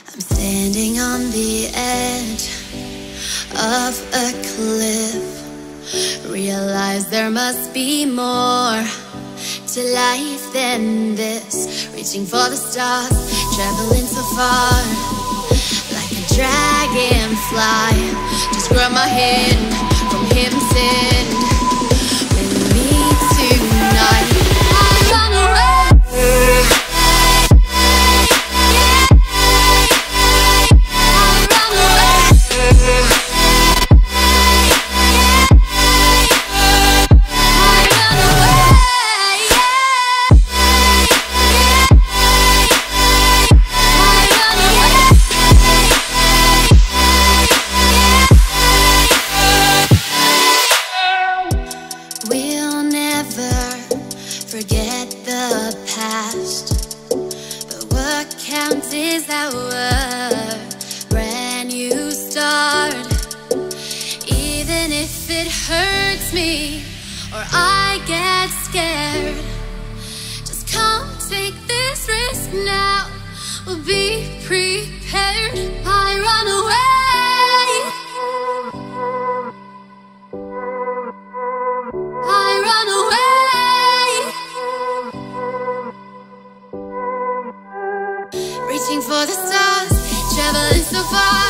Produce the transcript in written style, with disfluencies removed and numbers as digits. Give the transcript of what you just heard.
I'm standing on the edge of a cliff. Realize there must be more to life than this. Reaching for the stars, traveling so far, like a dragonfly. Just grab my hand from heaven sent. With me tonight, I'm on a road. Forget the past, but what counts is our brand new start. Even if it hurts me or I get scared, just come take this risk now, we'll be prepared. I run away. Reaching for the stars, traveling so far.